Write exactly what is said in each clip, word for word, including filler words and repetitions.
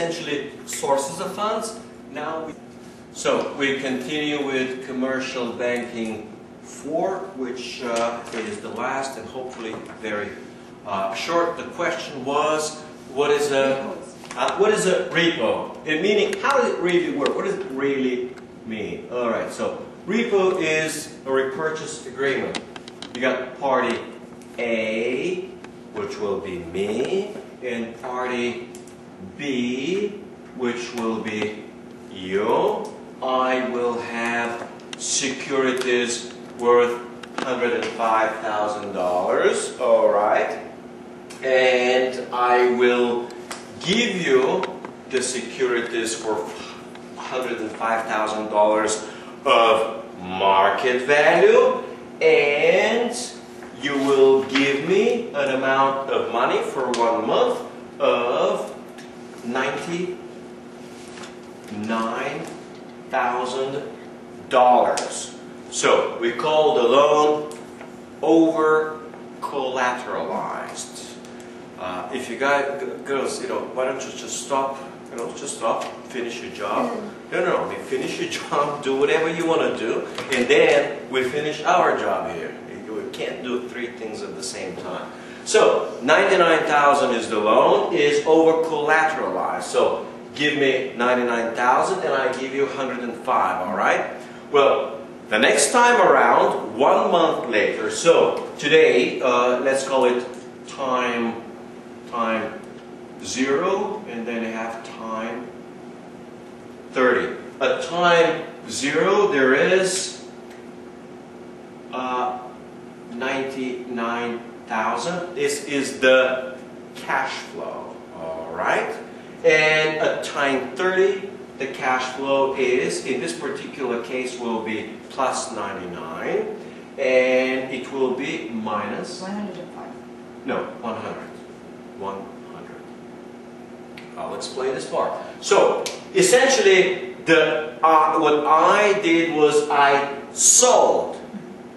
essentially sources of funds. Now, we so we continue with commercial banking four, which uh, is the last and hopefully very uh, short. The question was, what is a uh, what is a repo? And meaning, how does it really work? What does it really mean? All right, so repo is a repurchase agreement. You got party A, which will be me, and party B, which will be you. I will have securities worth one hundred five thousand dollars, all right? And I will give you the securities for one hundred five thousand dollars of market value, and you will give me an amount of money for one month of ninety-nine thousand dollars. So we call the loan over collateralized. Uh, if you guys, girls, you know, why don't you just stop? You know, just stop, finish your job. No, no, no, we finish your job, do whatever you want to do, and then we finish our job here. We can't do three things at the same time. So, ninety-nine thousand is the loan, is over collateralized. So, give me ninety-nine thousand and I give you one hundred five, all right? Well, the next time around, one month later, so today, uh, let's call it time, time zero, and then have time thirty. At time zero, there is uh, ninety-nine thousand. This is the cash flow, all right? And at time thirty, the cash flow is, in this particular case, will be plus ninety-nine, and it will be minus one hundred five. No, one hundred. one hundred. I'll explain this part. So, essentially, the uh, what I did was I sold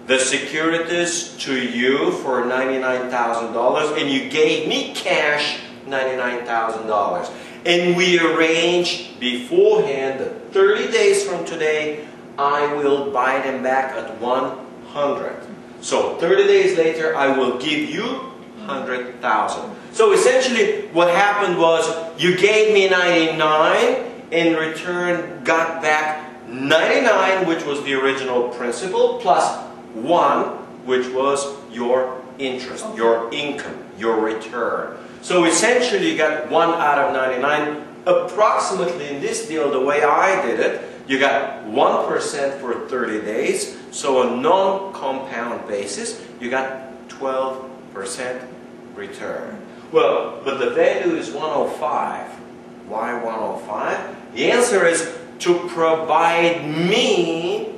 the securities to you for ninety-nine thousand dollars, and you gave me cash ninety-nine thousand dollars. And we arranged beforehand that thirty days from today, I will buy them back at one hundred. So thirty days later, I will give you one hundred thousand. So essentially, what happened was you gave me ninety-nine, in return got back ninety-nine, which was the original principal, plus one, which was your interest, your income, your return. So essentially you got one out of ninety-nine, approximately in this deal, the way I did it, you got one percent for thirty days, so on non-compound basis, you got twelve percent return. Well, but the value is one hundred five. Why one hundred five? The answer is to provide me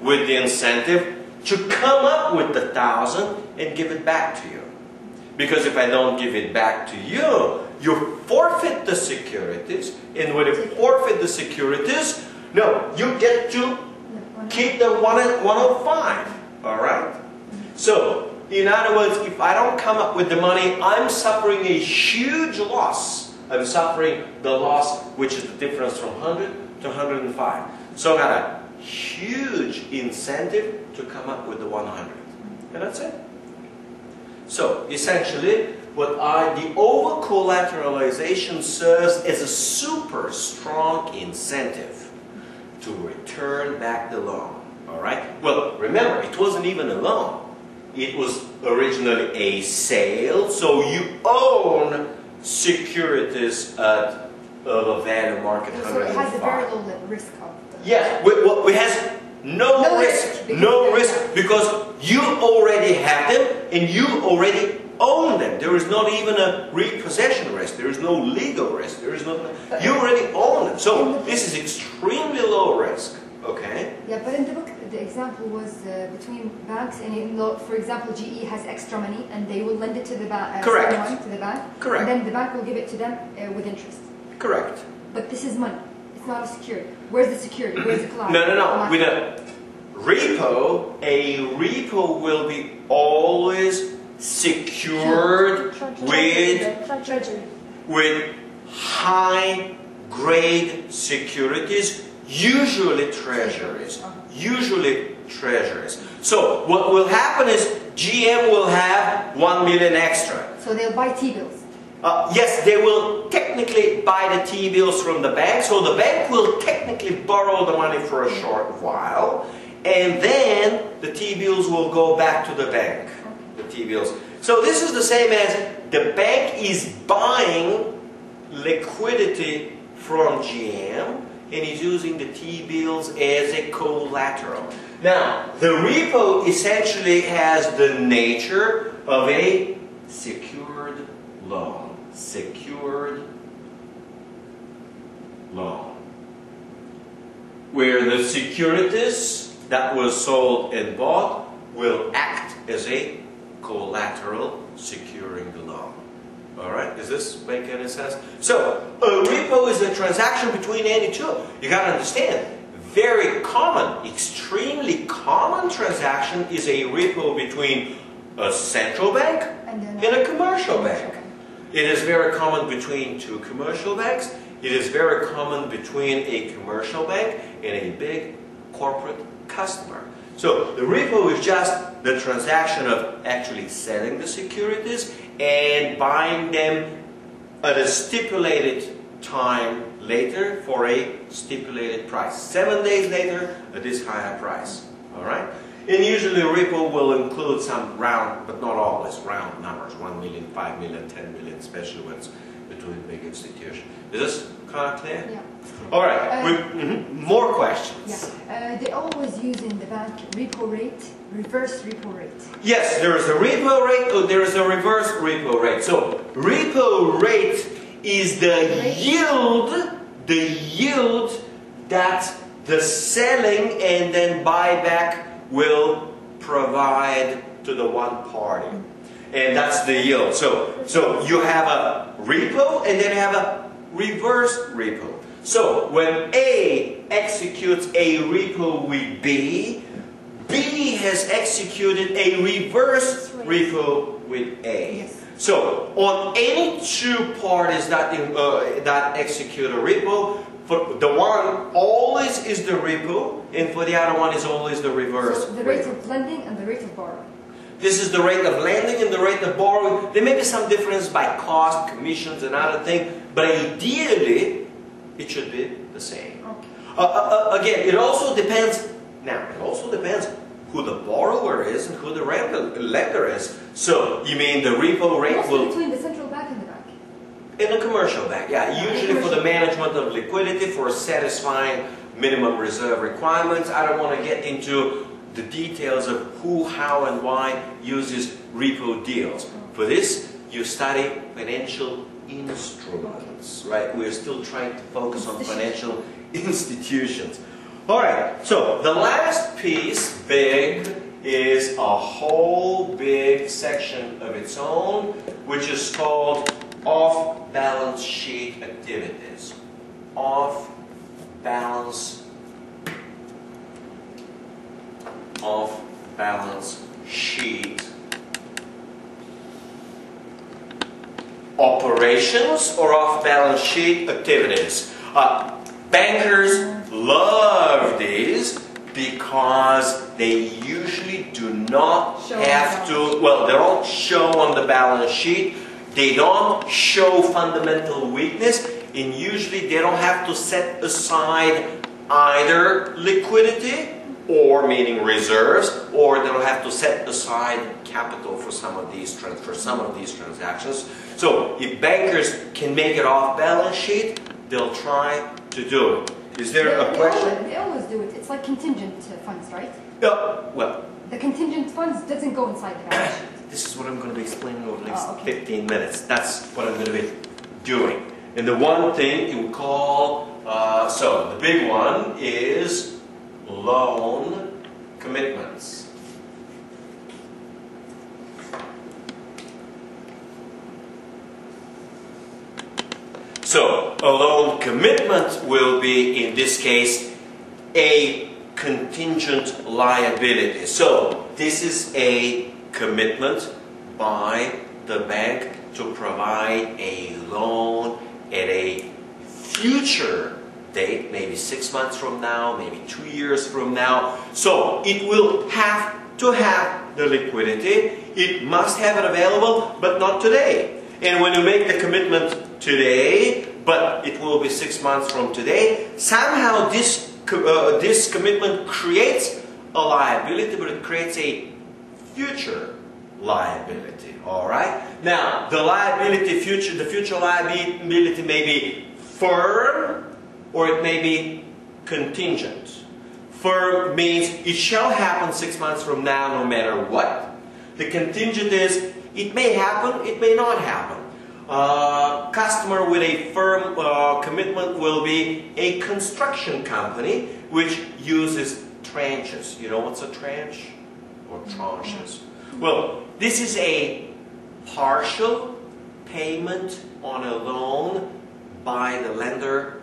with the incentive to come up with the thousand and give it back to you. Because if I don't give it back to you, you forfeit the securities, and when you forfeit the securities, no, you get to keep the one hundred five, all right? So, in other words, if I don't come up with the money, I'm suffering a huge loss. I'm suffering the loss, which is the difference from one hundred to one hundred five. So, I got a huge incentive to come up with the one hundred, and that's it. So essentially, what I, the over collateralization serves as a super strong incentive to return back the loan. All right. Well, remember, it wasn't even a loan; it was originally a sale. So you own securities at a value market. So it has a very low risk of. Yeah, it has. No, no risk, no risk, because you already have them and you already own them. There is not even a repossession risk. There is no legal risk. There is no. You already own them. So this is extremely low risk. Okay. Yeah, but in the book, the example was uh, between banks, and in law, for example, G E has extra money and they will lend it to the bank. Uh, Correct. Someone, to the bank. Correct. And then the bank will give it to them uh, with interest. Correct. But this is money. Not a security. Where's the security? Where's the collateral? No, no, no. With a repo, a repo will be always secured with, with high-grade securities, usually treasuries, usually treasuries. So what will happen is G M will have one million extra. So they'll buy T-bills. Uh, yes, they will technically buy the T-bills from the bank, so the bank will technically borrow the money for a short while, and then the T-bills will go back to the bank, the T-bills. So this is the same as the bank is buying liquidity from G M, and is using the T-bills as a collateral. Now, the repo essentially has the nature of a secured loan. Secured loan. Where the securities that were sold and bought will act as a collateral securing the loan. Alright, does this make any sense? So, a repo is a transaction between any two. You gotta understand, very common, extremely common transaction is a repo between a central bank and, and a commercial bank. It is very common between two commercial banks. It is very common between a commercial bank and a big corporate customer. So the repo is just the transaction of actually selling the securities and buying them at a stipulated time later for a stipulated price. Seven days later at this higher price. Alright? And usually repo will include some round, but not always, round numbers. one million, five million, ten million, especially when it's between big institutions. Is this kind of clear? Yeah. Alright, uh, mm-hmm. More questions. Yeah. Uh, they always use in the bank repo rate, reverse repo rate. Yes, there is a repo rate, or there is a reverse repo rate. So, repo rate is the yield, the yield that the selling and then buyback will provide to the one party. And that's the yield. So, so you have a repo and then you have a reverse repo. So, when A executes a repo with B, B has executed a reverse repo with A. Yes. So, on any two parties that, uh, that execute a repo, for the one always is the repo, and for the other one is always the reverse. So, the rate repo. of lending and the rate of borrowing. This is the rate of lending and the rate of borrowing. There may be some difference by cost, commissions, and other things, but ideally, it should be the same. Okay. Uh, uh, again, it also depends, now it also depends who the borrower is and who the lender is. So, you mean the repo rate also will... between the central bank and the bank? In the commercial bank, yeah. yeah usually for the management of liquidity, for satisfying minimum reserve requirements. I don't want to get into the details of who, how, and why uses repo deals. For this, you study financial instruments, right? We're still trying to focus on financial institutions. Alright, so the last piece, big, is a whole big section of its own, which is called off-balance sheet activities. Off-balance, off-balance sheet operations or off-balance sheet activities. Uh, bankers love these because they usually do not have to, well, they don't show on the balance sheet, they don't show fundamental weakness, and usually they don't have to set aside either liquidity, or meaning reserves, or they'll have to set aside capital for some of these trans for some of these transactions. So if bankers can make it off balance sheet, they'll try to do it. Is there they, a they question? Always, they always do it. It's like contingent funds, right? Yeah. Uh, well, the contingent funds doesn't go inside the balance sheet. This is what I'm going to be explaining over the next oh, okay. fifteen minutes. That's what I'm going to be doing. And the one thing you call uh, so the big one is loan commitments. So, a loan commitment will be, in this case, a contingent liability. So, this is a commitment by the bank to provide a loan at a future date, maybe six months from now, maybe two years from now. So it will have to have the liquidity. It must have it available, but not today. And when you make the commitment today, but it will be six months from today, somehow this, uh, this commitment creates a liability, but it creates a future liability, all right? Now, the liability future, the future liability may be firm or it may be contingent. Firm means it shall happen six months from now no matter what. The contingent is it may happen, it may not happen. Uh, customer with a firm uh, commitment will be a construction company which uses tranches. You know what's a tranche? Or tranches. Well, this is a partial payment on a loan by the lender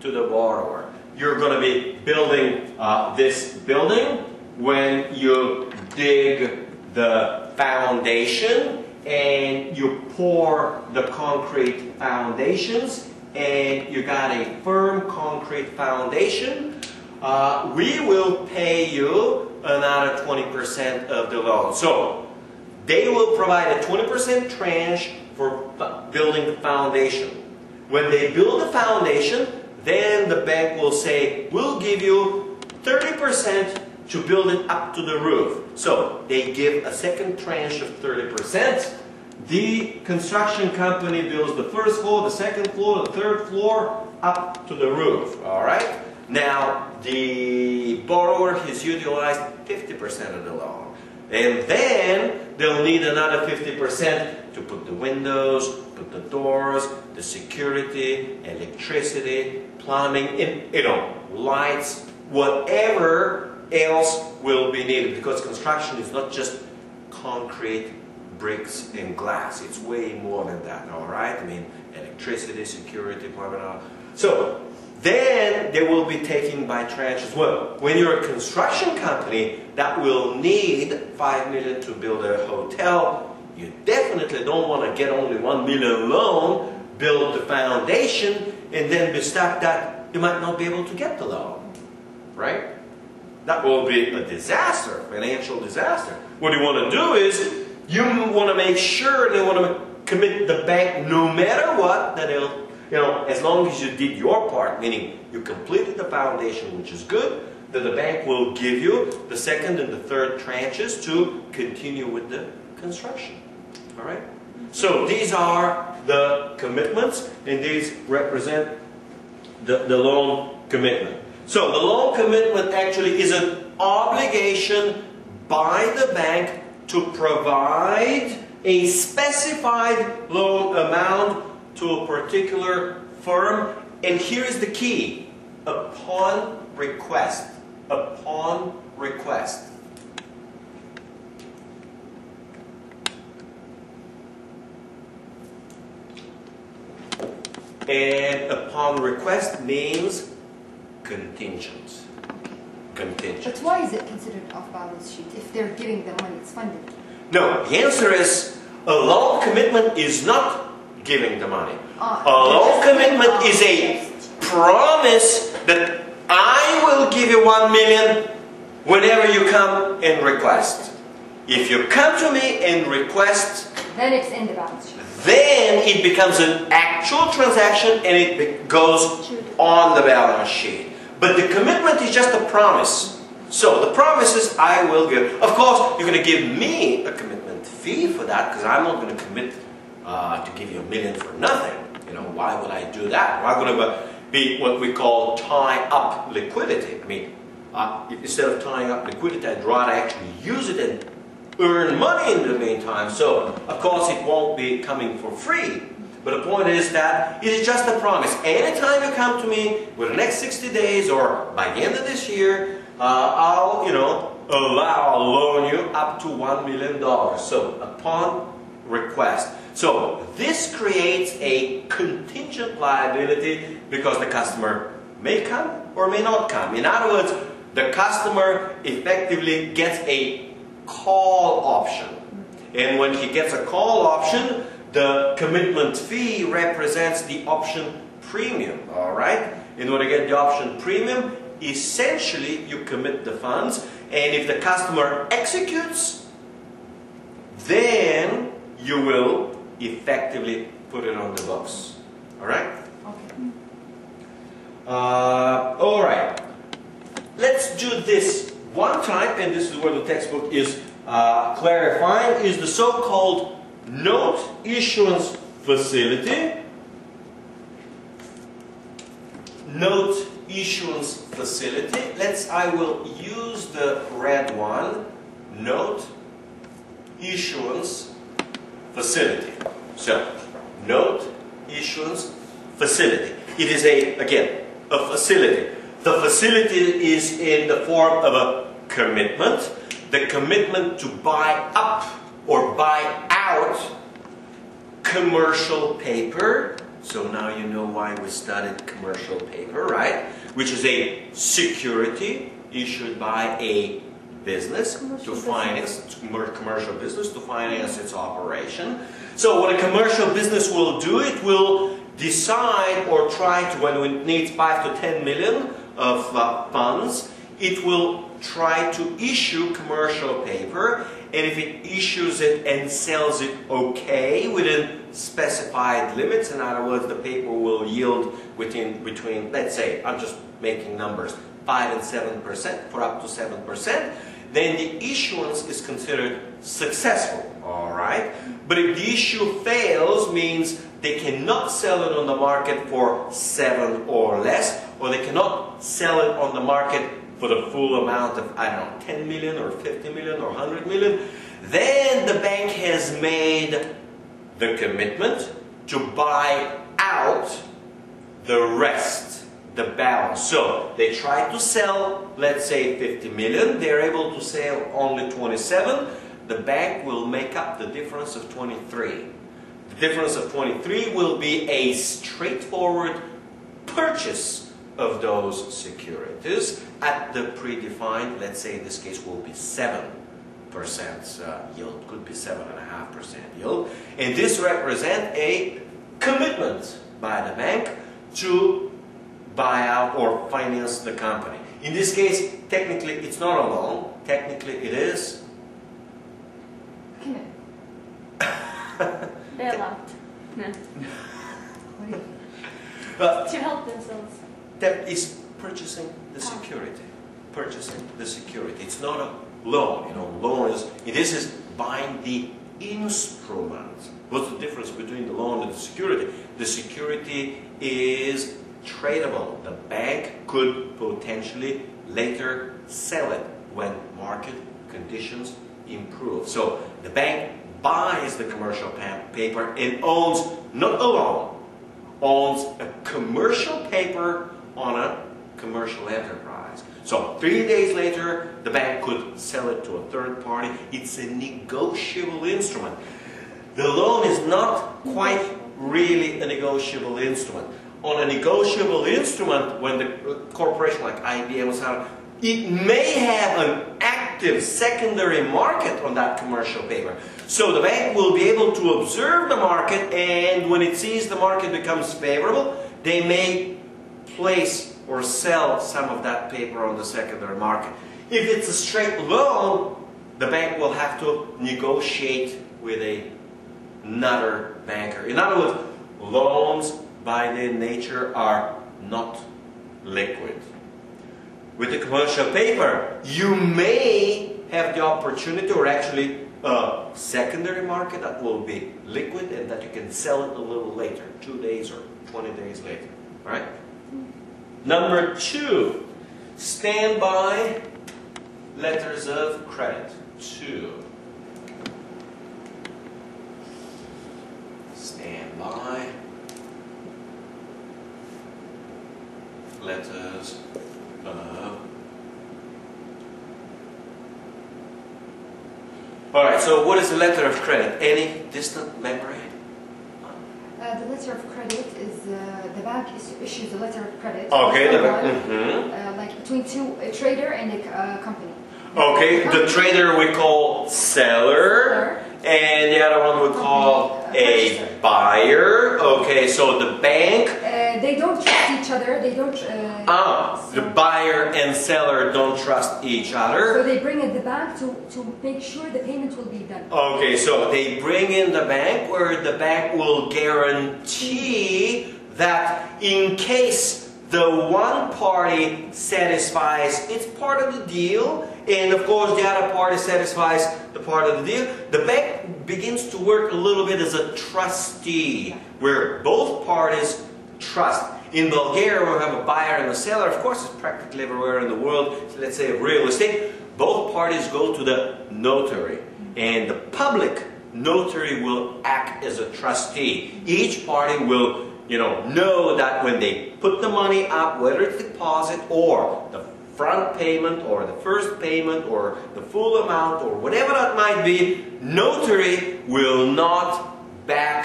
to the borrower. You're going to be building uh, this building. When you dig the foundation and you pour the concrete foundations and you got a firm concrete foundation, uh, we will pay you another twenty percent of the loan. So they will provide a twenty percent tranche for building the foundation. When they build the foundation, then the bank will say, we'll give you thirty percent to build it up to the roof. So they give a second tranche of thirty percent. The construction company builds the first floor, the second floor, the third floor, up to the roof, all right? Now, the borrower has utilized fifty percent of the loan. And then they'll need another fifty percent to put the windows, put the doors, the security, electricity, plumbing, and, you know, lights, whatever else will be needed. Because construction is not just concrete, bricks, and glass. It's way more than that, all right? I mean, electricity, security, plumbing, all. So, then they will be taking by tranches. Well, when you're a construction company that will need five million dollars to build a hotel, you definitely don't want to get only one million dollars loan, build the foundation, and then be stuck that you might not be able to get the loan, right? That will be a disaster, financial disaster. What you want to do is you want to make sure they want to commit the bank no matter what, that they'll, you know, as long as you did your part, meaning you completed the foundation, which is good, then the bank will give you the second and the third tranches to continue with the construction. All right? So these are the commitments, and these represent the, the loan commitment. So the loan commitment actually is an obligation by the bank to provide a specified loan amount to a particular firm, and here is the key, upon request, upon request. And upon request means contingent. Contingent. But why is it considered off balance sheet if they're giving the money, it's funded? No, the answer is a loan commitment is not giving the money. Uh, a loan commitment is a promise that I will give you one million whenever you come and request. If you come to me and request, then it's in the balance sheet. Then it becomes an actual transaction and it goes on the balance sheet. But the commitment is just a promise. So the promise is I will give. Of course, you're going to give me a commitment fee for that because I'm not going to commit Uh, to give you a million for nothing. You know, why would I do that? Why would I be what we call tie up liquidity? I mean, uh, instead of tying up liquidity, I'd rather actually use it and earn money in the meantime. So, of course, it won't be coming for free. But the point is that it is just a promise. Anytime you come to me with the next sixty days or by the end of this year, uh, I'll, you know, allow, I'll loan you up to one million dollars. So, upon request. So this creates a contingent liability because the customer may come or may not come. In other words, the customer effectively gets a call option. And when he gets a call option, The commitment fee represents the option premium, all right? In order to get the option premium, essentially you commit the funds, and if the customer executes, then you will effectively put it on the books, all right? Okay. Uh, all right, let's do this one time, and this is where the textbook is uh, clarifying, is the so-called note issuance facility. Note issuance facility. Let's, I will use the red one. Note issuance facility. So, note issuance facility. It is a, again, a facility. The facility is in the form of a commitment. The commitment to buy up or buy out commercial paper. So now you know why we studied commercial paper, right? Which is a security issued by a business commercial to finance business. commercial business to finance its operation. So what a commercial business will do, it will decide or try to, when it needs five to ten million of uh, funds, it will try to issue commercial paper. And if it issues it and sells it okay within specified limits, in other words, the paper will yield within between, let's say, I'm just making numbers, five and seven percent, for up to seven percent, then the issuance is considered successful, all right? But if the issue fails, means they cannot sell it on the market for seven or less, or they cannot sell it on the market for the full amount of, I don't know, ten million or fifty million or one hundred million, then the bank has made the commitment to buy out the rest, the balance. So they try to sell, let's say, fifty million, they're able to sell only twenty-seven, the bank will make up the difference of twenty-three. The difference of twenty-three will be a straightforward purchase of those securities at the predefined, let's say in this case will be seven percent uh, yield, could be seven point five percent yield. And this represents a commitment by the bank to buy out or finance the company. In this case, technically it's not a loan, technically it is... bailout. No. uh, to help themselves. That is purchasing the security, purchasing the security. It's not a loan, you know, loan is, this is buying the instrument. What's the difference between the loan and the security? The security is tradable. The bank could potentially later sell it when market conditions improve. So the bank buys the commercial paper and owns not a loan, owns a commercial paper on a commercial enterprise. So three days later, the bank could sell it to a third party. It's a negotiable instrument. The loan is not quite really a negotiable instrument. On a negotiable instrument, when the corporation like I B M is out, it may have an active secondary market on that commercial paper. So the bank will be able to observe the market, and when it sees the market becomes favorable, they may place or sell some of that paper on the secondary market. If it's a straight loan, the bank will have to negotiate with a, another banker. In other words, loans by their nature are not liquid. With the commercial paper, you may have the opportunity, or actually a secondary market that will be liquid and that you can sell it a little later, two days or twenty days later, right? Number two, standby letters of credit. Two. Standby letters of. Alright, so what is the letter of credit? Any distant memory? Uh, the letter of credit is uh, the bank is issues the letter of credit. Okay, the bank. Mm-hmm. uh, like between two a trader and a uh, company. Okay, the, the company. Trader we call seller, seller and the other one we call a buyer. Okay, so the bank. Uh, they don't trust each other. They don't. Uh, ah, the buyer and seller don't trust each other. So they bring in the bank to to make sure the payment will be done. Okay, so they bring in the bank, where the bank will guarantee that in case the one party satisfies its part of the deal, and of course the other party satisfies the part of the deal, the bank begins to work a little bit as a trustee, where both parties trust. In Bulgaria we have a buyer and a seller. Of course, it's practically everywhere in the world. So let's say real estate, both parties go to the notary, and the public notary will act as a trustee. Each party will You know, know that when they put the money up, whether it's deposit or the front payment or the first payment or the full amount or whatever that might be, notary will not back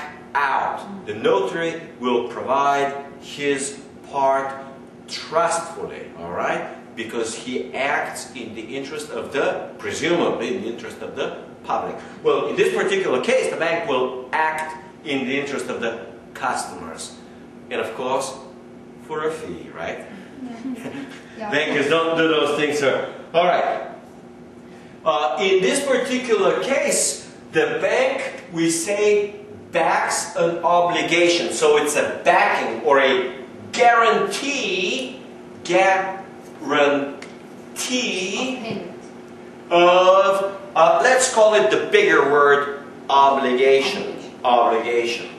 out. The notary will provide his part trustfully, all right? Because he acts in the interest of the, presumably in the interest of the public. Well, in this particular case, the bank will act in the interest of the customers, and of course for a fee, right? Yeah. Yeah. Bankers don't do those things, sir. All right. Uh, in this particular case, the bank, we say, backs an obligation, so it's a backing or a guarantee, guarantee of, uh, let's call it the bigger word, obligation, obligation.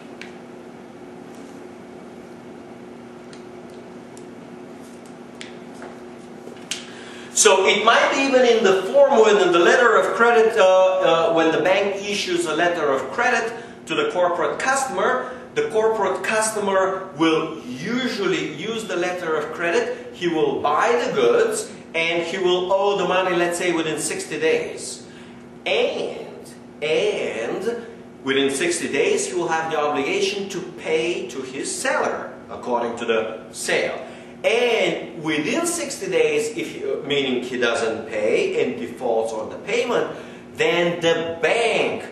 So it might be even in the form when in the letter of credit, uh, uh, when the bank issues a letter of credit to the corporate customer, the corporate customer will usually use the letter of credit, he will buy the goods, and he will owe the money, let's say, within sixty days. And, and within sixty days he will have the obligation to pay to his seller, according to the sale. And within sixty days, if he, meaning he doesn't pay and defaults on the payment, then the bank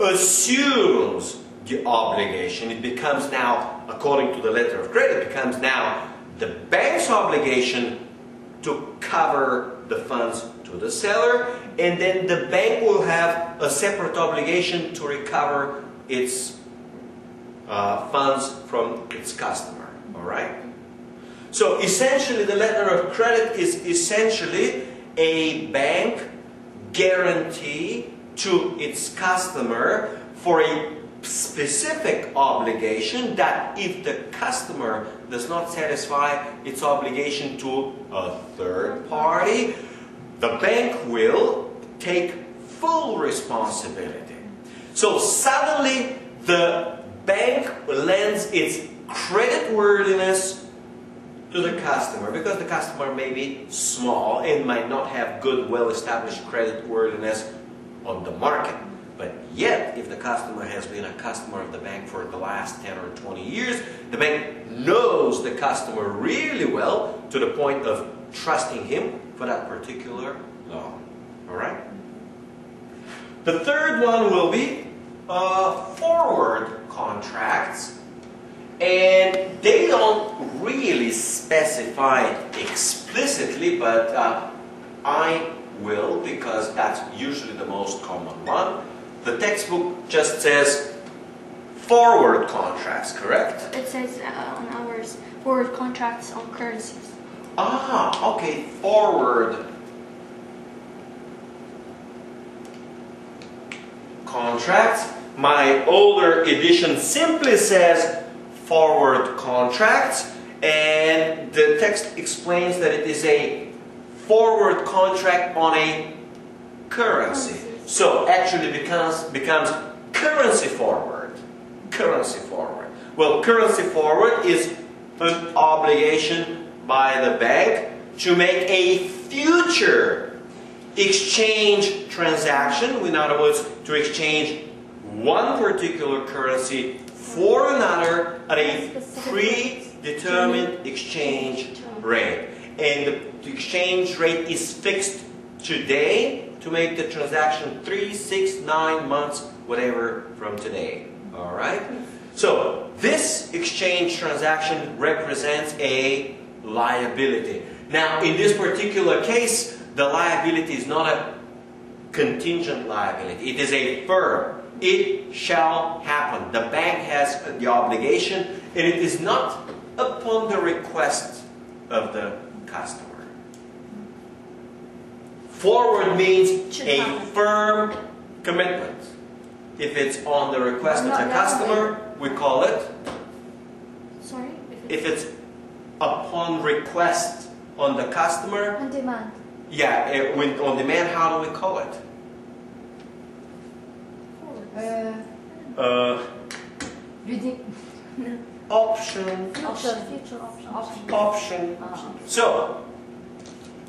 assumes the obligation. It becomes now, according to the letter of credit, it becomes now the bank's obligation to cover the funds to the seller, and then the bank will have a separate obligation to recover its uh, funds from its customer, all right? So essentially, the letter of credit is essentially a bank guarantee to its customer for a specific obligation that if the customer does not satisfy its obligation to a third party, the bank will take full responsibility. So suddenly, the bank lends its creditworthiness to the customer, because the customer may be small and might not have good, well-established creditworthiness on the market. But yet, if the customer has been a customer of the bank for the last ten or twenty years, the bank knows the customer really well to the point of trusting him for that particular loan. All right? The third one will be uh, forward contracts. And they don't really specify it explicitly, but uh, I will, because that's usually the most common one. The textbook just says forward contracts, correct? It says uh, on ours, forward contracts on currencies. Ah, okay, forward contracts. My older edition simply says forward contracts, and the text explains that it is a forward contract on a currency. So actually becomes becomes currency forward. Currency forward. Well, currency forward is an obligation by the bank to make a future exchange transaction, in other words, to exchange one particular currency for another at a predetermined exchange rate. And the exchange rate is fixed today to make the transaction three, six, nine months whatever from today. All right? So this exchange transaction represents a liability. Now, in this particular case, the liability is not a contingent liability. It is a firm. It shall happen. The bank has the obligation, and it is not upon the request of the customer. Forward means a firm commitment. If it's on the request of the customer, we call it. Sorry? If it's upon request on the customer. On demand. Yeah, when on demand, how do we call it? Uh, uh, option. Option. Future option. Option. Option. So,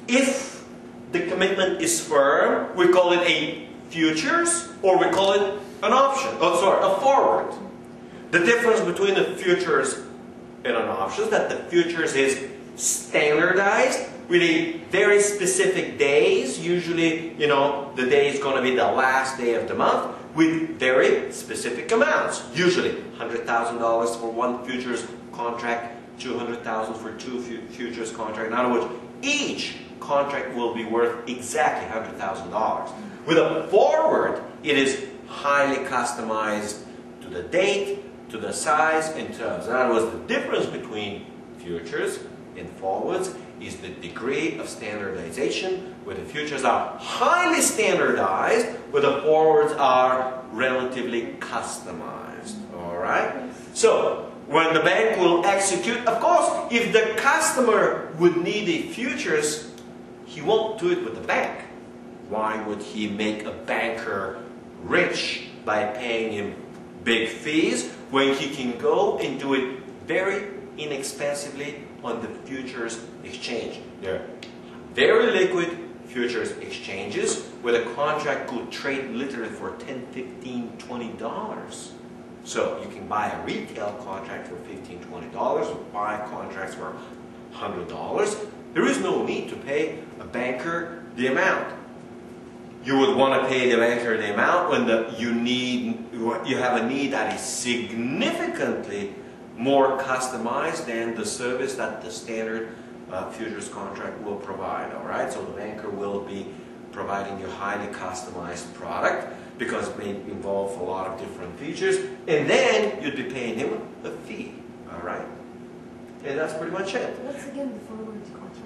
if the commitment is firm, we call it a futures, or we call it an option. Oh, sorry, a forward. The difference between the futures and an option is that the futures is standardized with a very specific days. Usually, you know, the day is going to be the last day of the month with very specific amounts. Usually, one hundred thousand dollars for one futures contract, two hundred thousand dollars for two futures contract. In other words, each contract will be worth exactly one hundred thousand dollars. With a forward, it is highly customized to the date, to the size, and terms. In other words, the difference between futures and forwards is the degree of standardization, where the futures are highly standardized, where the forwards are relatively customized. All right? So, when the bank will execute, of course, if the customer would need a futures, he won't do it with the bank. Why would he make a banker rich by paying him big fees when he can go and do it very inexpensively on the futures exchange? There are very liquid futures exchanges where the contract could trade literally for ten, fifteen, twenty dollars. So you can buy a retail contract for fifteen, twenty dollars, or buy contracts for one hundred dollars. There is no need to pay a banker the amount. You would want to pay the banker the amount when the, you need, you have a need that is significantly more customized than the service that the standard uh, futures contract will provide. All right, so the banker will be providing you highly customized product because it may involve a lot of different features, and then you'd be paying him a fee. All right, and that's pretty much it. What's again the forward contract?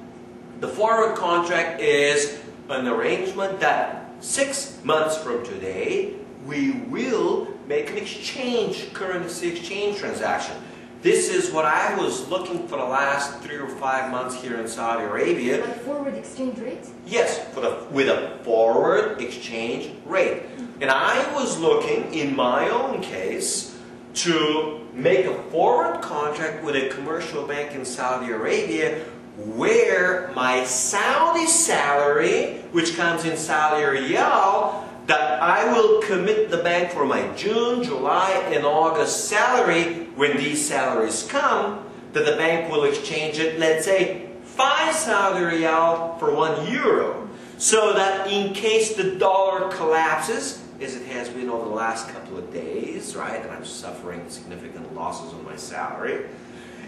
The forward contract is an arrangement that six months from today, we will make an exchange, currency exchange transaction. This is what I was looking for the last three or five months here in Saudi Arabia. Like forward exchange rate? Yes, for the, with a forward exchange rate. And I was looking, in my own case, to make a forward contract with a commercial bank in Saudi Arabia where my Saudi salary, which comes in Saudi Riyal, that I will commit the bank for my June, July, and August salary. When these salaries come, that the bank will exchange it, let's say, five Saudi Riyal for one euro. So that in case the dollar collapses, as it has been over the last couple of days, right, and I'm suffering significant losses on my salary,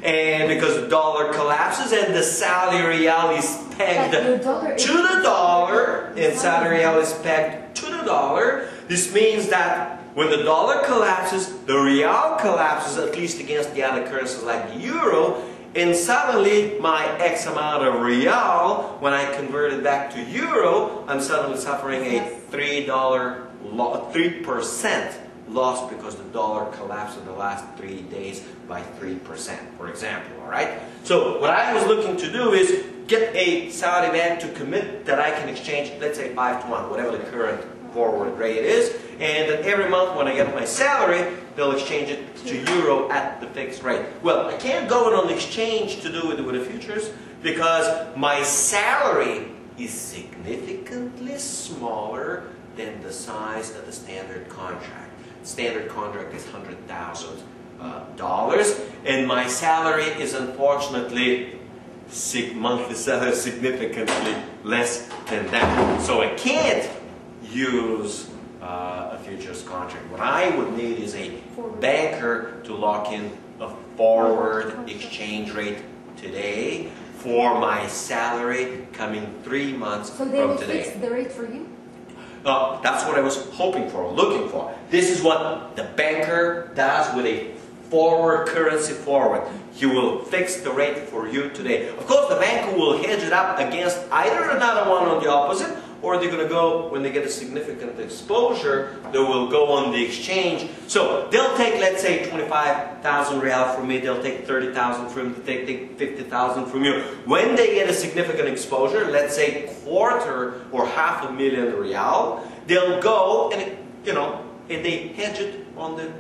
and because the dollar collapses and the Saudi Riyal is pegged to the dollar, and Saudi Riyal is pegged to the dollar, this means that when the dollar collapses, the Riyal collapses, at least against the other currencies like the Euro, and suddenly my X amount of Riyal, when I convert it back to Euro, I'm suddenly suffering a three percent loss because the dollar collapsed in the last three days by three percent, for example, all right? So what I was looking to do is get a Saudi bank to commit that I can exchange, let's say, five to one, whatever the current forward rate is, and that every month when I get my salary, they'll exchange it to euro at the fixed rate. Well, I can't go in on the exchange to do it with the futures because my salary is significantly smaller than the size of the standard contract. Standard contract is one hundred thousand dollars, and my salary is unfortunately monthly salary significantly less than that. So I can't use uh, a futures contract. What I would need is a banker to lock in a forward exchange rate today for my salary coming three months from today. So they will fix the rate for you? Uh, that's what I was hoping for, looking for. This is what the banker does with a forward currency forward. He will fix the rate for you today. Of course, the banker will hedge it up against either another one on the opposite, or they're going to go, when they get a significant exposure, they will go on the exchange. So they'll take, let's say, twenty-five thousand real from me, they'll take thirty thousand from you, they take fifty thousand from you. When they get a significant exposure, let's say quarter or half a million real, they'll go and, you know, and they hedge it on the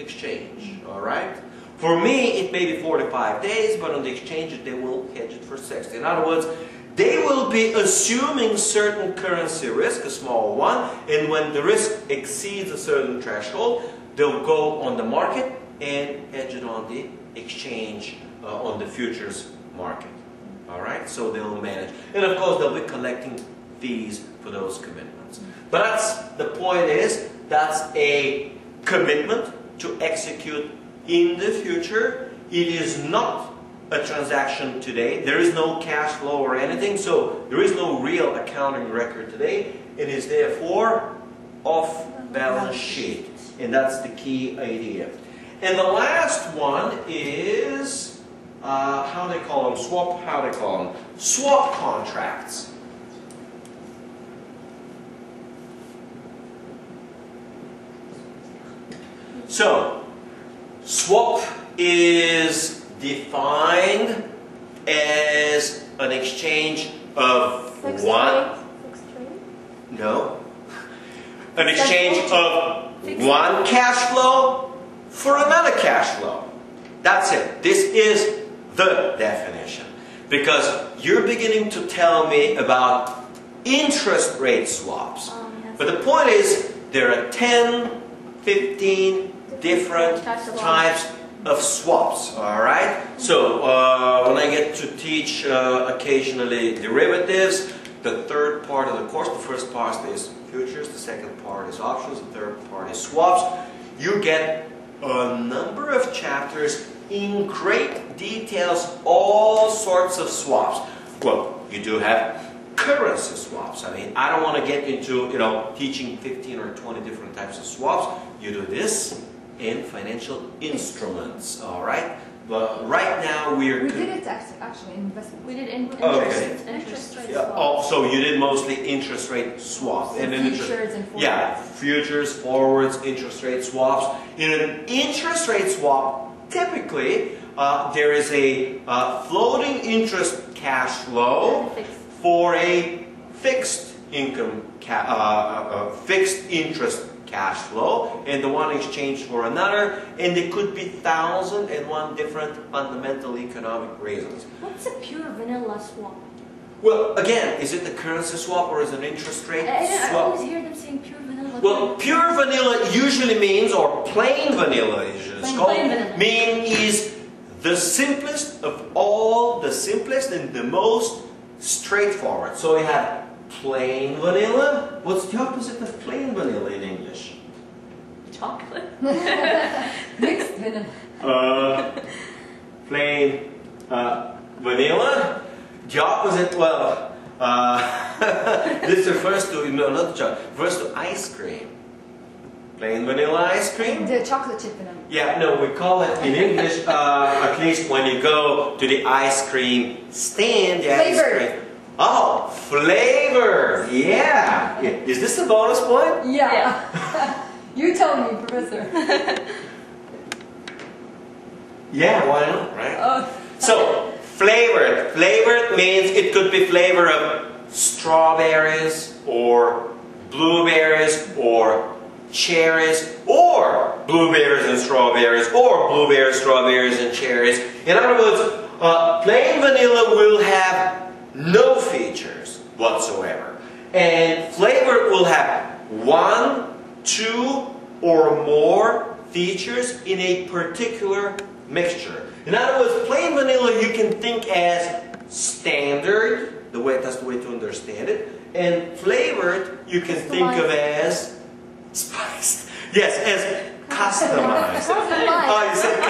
exchange, all right? For me, it may be forty-five days, but on the exchange, they will hedge it for sixty. In other words, they will be assuming certain currency risk, a small one, and when the risk exceeds a certain threshold, they'll go on the market and hedge it on the exchange, uh, on the futures market. All right, so they'll manage. And of course, they'll be collecting fees for those commitments. But that's, the point is, that's a commitment to execute in the future. It is not a transaction today. There is no cash flow or anything, so there is no real accounting record today. It is therefore off balance sheet, and that's the key idea. And the last one is uh, how they call them swap. How they call them swap contracts. So swap is defined as an exchange of fixed one rate. Fixed rate? No. An exchange of fixed one rate. Cash flow for another cash flow. That's it. This is the definition. Because you're beginning to tell me about interest rate swaps. Um, yes. But the point is, there are ten, fifteen different, different types of swaps, all right? So uh, when I get to teach uh, occasionally derivatives, the third part of the course, the first part is futures, the second part is options, the third part is swaps. You get a number of chapters in great details, all sorts of swaps. Well, you do have currency swaps. I mean, I don't want to get into, you know, teaching fifteen or twenty different types of swaps. You do this in financial instruments, all right? But right now we're... We did it actually investment. We did in interest, okay. interest, interest rate yeah. swaps. Oh, so you did mostly interest rate swaps. And, and futures interest, and forwards. Yeah, futures, forwards, interest rate swaps. In an interest rate swap, typically, uh, there is a uh, floating interest cash flow for a fixed income, ca uh, uh, fixed interest cash flow, and the one exchanged for another, and there could be thousand and one different fundamental economic reasons. What's a pure vanilla swap? Well, again, is it the currency swap or is it an interest rate I, I, swap? I always hear them saying pure vanilla. Well, pure vanilla usually means, or plain vanilla is plain, called, plain vanilla. mean is the simplest of all, the simplest and the most straightforward. So we have plain vanilla. What's the opposite of plain vanilla in English? Chocolate. Mixed vanilla. Uh, plain uh, vanilla. The opposite, well, uh, this refers to, no, not chocolate, refers to ice cream. Plain vanilla ice cream. The chocolate chip vanilla. Yeah, no, we call it in English, uh, at least when you go to the ice cream stand, the ice cream. Oh, flavor! Yeah. yeah! Is this a bonus point? Yeah. yeah. You tell me, Professor. yeah, why not, right? Oh. So, flavored. Flavored means it could be flavor of strawberries, or blueberries, or cherries, or blueberries and strawberries, or blueberries, strawberries, and cherries. In other words, uh, plain vanilla will have no features whatsoever. And flavor will have one, two, or more features in a particular mixture. In other words, plain vanilla you can think as standard, the way, that's the way to understand it, and flavored you can think of as Yes, as customized. Oh, you said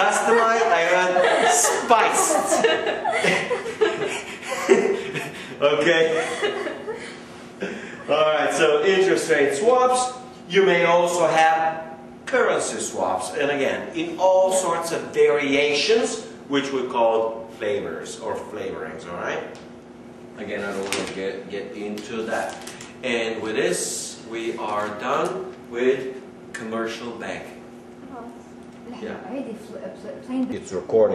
customized? I heard spiced. Okay. Alright, so interest rate swaps. You may also have currency swaps. And again, in all sorts of variations, which we call flavors or flavorings, alright? Again, I don't want to get, get into that. And with this, we are done with commercial banking. Yeah. It's recording.